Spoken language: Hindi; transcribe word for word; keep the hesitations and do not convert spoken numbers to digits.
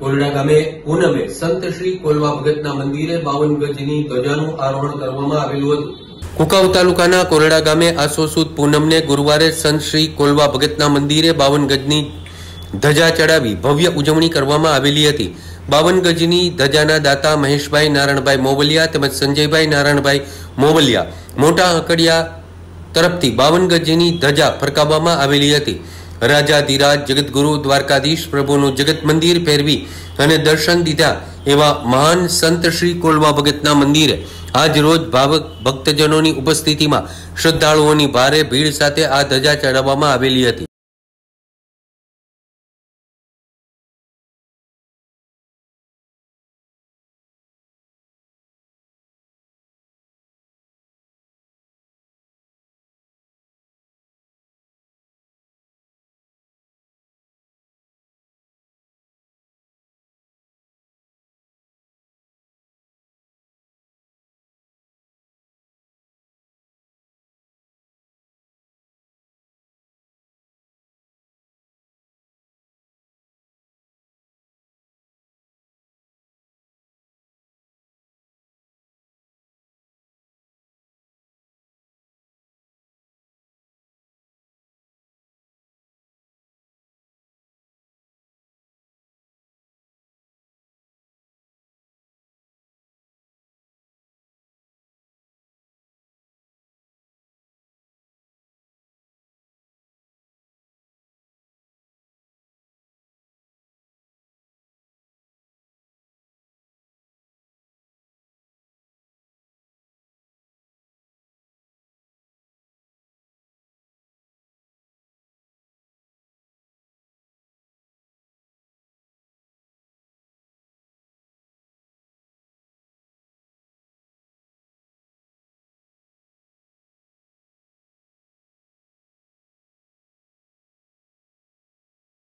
कोलडा गामे पूनमे संत श्री कोलवा भगतना मंदिरे बावन गजनी ध्वजानु आरोहण करवामां आवेलुं हतुं। कुकाऊ तालुकाना कोलडा गामे आसो सुद पूनमने गुरुवारे संत श्री कोलवा भगतना मंदिरे बावन गजनी ध्वजा चढ़ावी भव्य उजवणी करवामां आवेली हती। बावन गजनी ध्वजाना दाता महेशभाई नारायणभाई मोवलिया तेमज संजयभाई नारायणभाई मोवलिया मोटा हकड़िया तरफथी बावन गजनी ध्वजा फरकाववामां आवेली हती। राजाधिराज जगतगुरु द्वारकाधीश प्रभुनु जगत मंदिर फेरवी अने दर्शन दीधा एवा महान संत श्री कोलवा भगतना मंदिरे आज रोज भावक भक्तजनों की उपस्थिति में श्रद्धालुओं की भारे भीड़ साथे आ ध्वजा चढ़ाववामां आवेली हती।